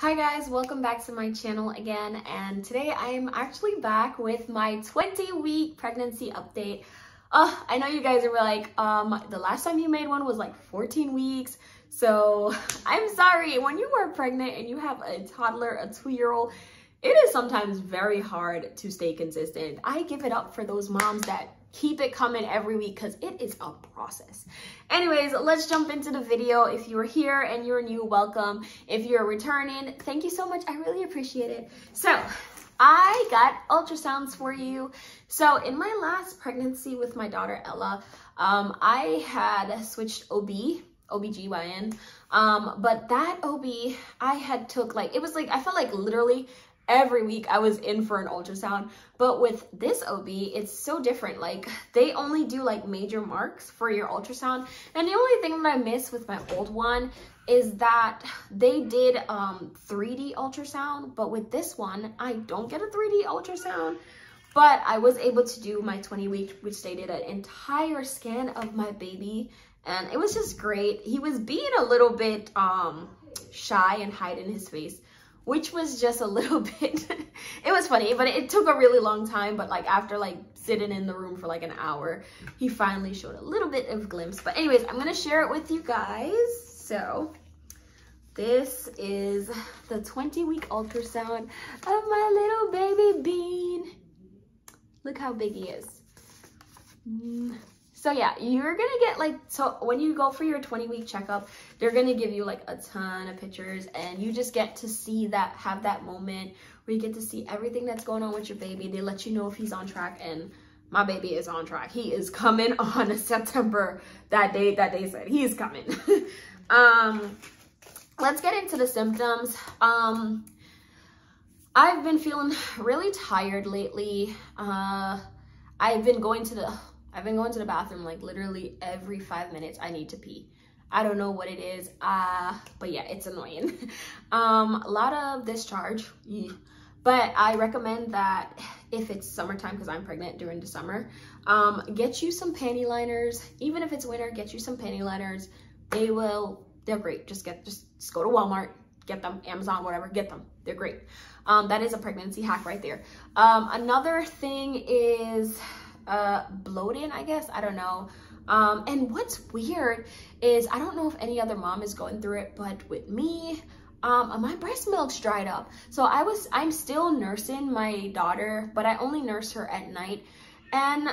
Hi guys, welcome back to my channel again, and today I am actually back with my 20-week pregnancy update. I know you guys are like, the last time you made one was like 14 weeks, so I'm sorry. When you are pregnant and you have a toddler, a 2-year-old, it is sometimes very hard to stay consistent. I give it up for those moms that keep it coming every week, because it is a process. Anyways, let's jump into the video. If you're here and you're new, welcome. If you're returning, thank you so much. I really appreciate it. So I got ultrasounds for you. So in my last pregnancy with my daughter, Ella, I had switched OBGYN, but that OB, I had took like, it was like, I felt like literally every week I was in for an ultrasound. But with this OB, it's so different. Like, they only do like major marks for your ultrasound. And the only thing that I miss with my old one is that they did 3D ultrasound. But with this one, I don't get a 3D ultrasound. But I was able to do my 20-week, which they did an entire scan of my baby. And it was just great. He was being a little bit shy and hiding his face, which was just a little bit, it was funny, but it took a really long time. But like after like sitting in the room for like an hour, he finally showed a little bit of glimpse. But anyways, I'm gonna share it with you guys. So this is the 20-week ultrasound of my little baby bean. Look how big he is. So yeah, you're gonna get like, so when you go for your 20-week checkup, they're gonna give you like a ton of pictures, and you just get to see that, have that moment where you get to see everything that's going on with your baby. They let you know if he's on track, and my baby is on track. He is coming on September, that date that they said. He is coming. Let's get into the symptoms. I've been feeling really tired lately. I've been going to the bathroom like literally every 5 minutes. I need to pee. I don't know what it is, but yeah, it's annoying. A lot of discharge, but I recommend that if it's summertime, because I'm pregnant during the summer, get you some panty liners. Even if it's winter, get you some panty liners. They're great. Just go to Walmart, get them, Amazon, whatever, get them. They're great. That is a pregnancy hack right there. Another thing is bloating, I guess, I don't know. And what's weird is, I don't know if any other mom is going through it, but with me, my breast milk's dried up. So I'm still nursing my daughter, but I only nurse her at night. And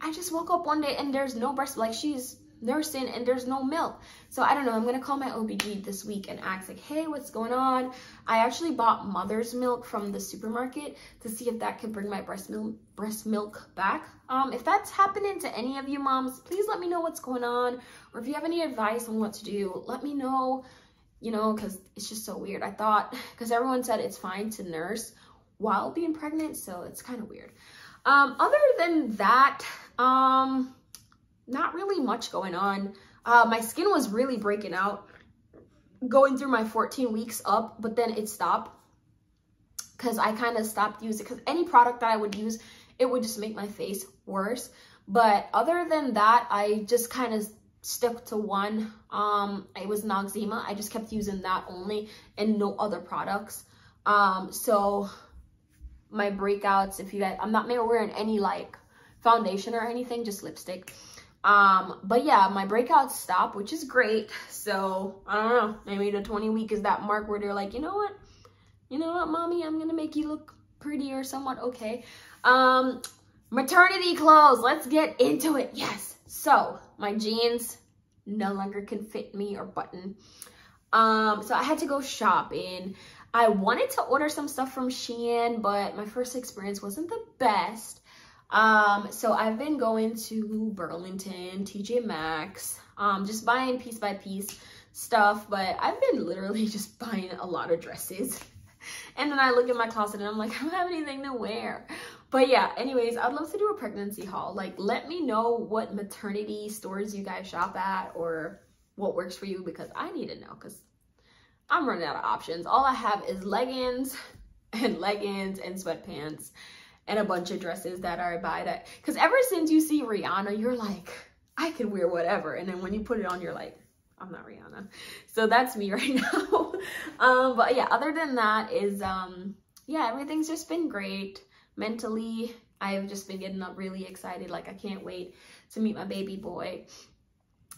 I just woke up one day and there's no breast, like she's nursing and there's no milk. So I don't know, I'm gonna call my OBG this week and ask like, hey, what's going on? I actually bought mother's milk from the supermarket to see if that can bring my breast milk back. If that's happening to any of you moms, please let me know what's going on, or if you have any advice on what to do, let me know, you know, because it's just so weird. I thought, because everyone said it's fine to nurse while being pregnant, so it's kind of weird. Other than that, not really much going on. My skin was really breaking out going through my 14 weeks up, but then it stopped because I kind of stopped using, because any product that I would use, it would just make my face worse. But other than that, I just kind of stuck to one. It was Noxema. I just kept using that only and no other products. So my breakouts, if you guys, I'm not wearing any like foundation or anything, just lipstick. But yeah, my breakouts stop, which is great. So I don't know, maybe the 20-week is that mark where they're like, you know what, mommy, I'm gonna make you look pretty or somewhat okay. Maternity clothes, let's get into it. Yes. So my jeans no longer can fit me or button. So I had to go shopping. I wanted to order some stuff from Shein, but my first experience wasn't the best. So I've been going to Burlington, TJ Maxx, just buying piece by piece stuff, but I've been literally just buying a lot of dresses. And then I look in my closet and I'm like, I don't have anything to wear. But yeah, anyways, I'd love to do a pregnancy haul. Like, let me know what maternity stores you guys shop at or what works for you, because I need to know, because I'm running out of options. All I have is leggings and sweatpants, and a bunch of dresses that I buy that, because ever since you see Rihanna, you're like, I can wear whatever. And then when you put it on, you're like, I'm not Rihanna. So that's me right now. But yeah, other than that is, yeah, everything's just been great. Mentally, I've just been getting up really excited. Like, I can't wait to meet my baby boy.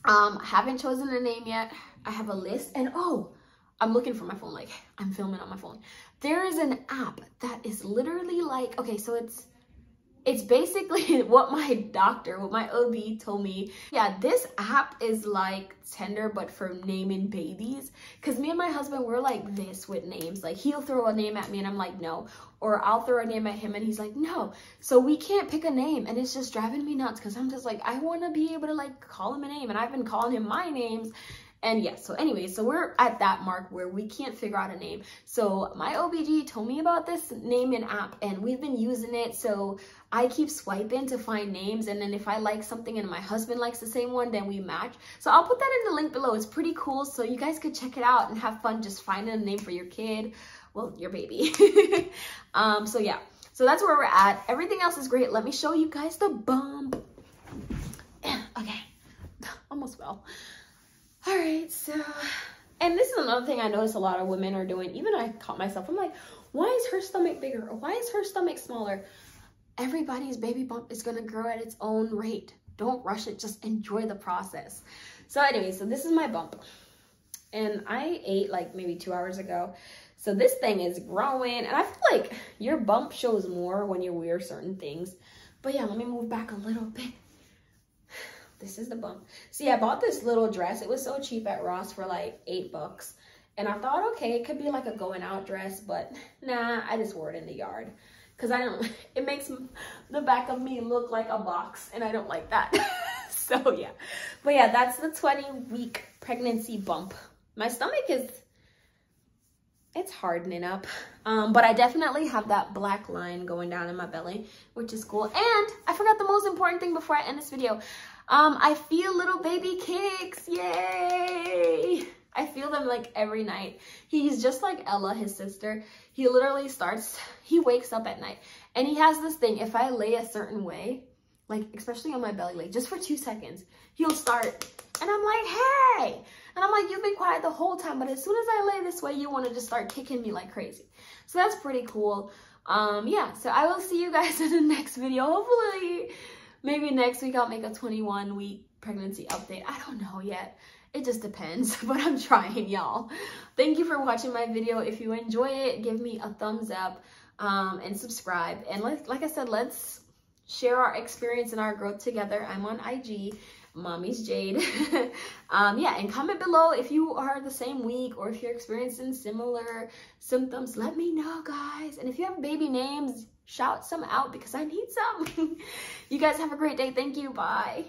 I haven't chosen a name yet. I have a list, and oh, I'm looking for my phone. Like, I'm filming on my phone. There is an app that is literally like, okay, so it's basically what my doctor, what my OB told me. Yeah, this app is like Tinder, but for naming babies. Because me and my husband, we're like this with names. Like, he'll throw a name at me and I'm like, no. Or I'll throw a name at him and he's like, no. So we can't pick a name, and it's just driving me nuts because I'm just like, I want to be able to like call him a name, and I've been calling him my names. And yeah, so anyway, so we're at that mark where we can't figure out a name. So my OBG told me about this naming app, and we've been using it. So I keep swiping to find names, and then if I like something and my husband likes the same one, then we match. So I'll put that in the link below. It's pretty cool, so you guys could check it out and have fun just finding a name for your kid, well, your baby. So yeah, so that's where we're at. Everything else is great. Let me show you guys the bump. Okay, almost fell. All right, so, and this is another thing I notice a lot of women are doing. Even I caught myself. I'm like, why is her stomach bigger? Or why is her stomach smaller? Everybody's baby bump is going to grow at its own rate. Don't rush it. Just enjoy the process. So anyway, so this is my bump. And I ate like maybe 2 hours ago. So this thing is growing. And I feel like your bump shows more when you wear certain things. But yeah, let me move back a little bit. This is the bump. See, I bought this little dress. It was so cheap at Ross for like $8. And I thought, okay, it could be like a going out dress, but nah, I just wore it in the yard. Cause I don't, it makes the back of me look like a box, and I don't like that. So yeah, but yeah, that's the 20-week pregnancy bump. My stomach is, it's hardening up. But I definitely have that black line going down in my belly, which is cool. And I forgot the most important thing before I end this video. I feel little baby kicks, yay! I feel them like every night. He's just like Ella, his sister. He literally starts, he wakes up at night, and he has this thing, if I lay a certain way, like especially on my belly, like just for 2 seconds, he'll start, and I'm like, hey! And I'm like, you've been quiet the whole time, but as soon as I lay this way, you want to just start kicking me like crazy. So that's pretty cool. Yeah, so I will see you guys in the next video, hopefully. Maybe next week I'll make a 21-week pregnancy update. I don't know yet. It just depends, but I'm trying, y'all. Thank you for watching my video. If you enjoyed it, give me a thumbs up and subscribe. And like I said, let's share our experience and our growth together. I'm on IG, MommiesJade. Yeah, and comment below if you are the same week or if you're experiencing similar symptoms. Let me know, guys. And if you have baby names, shout some out because I need some. You guys have a great day. Thank you. Bye.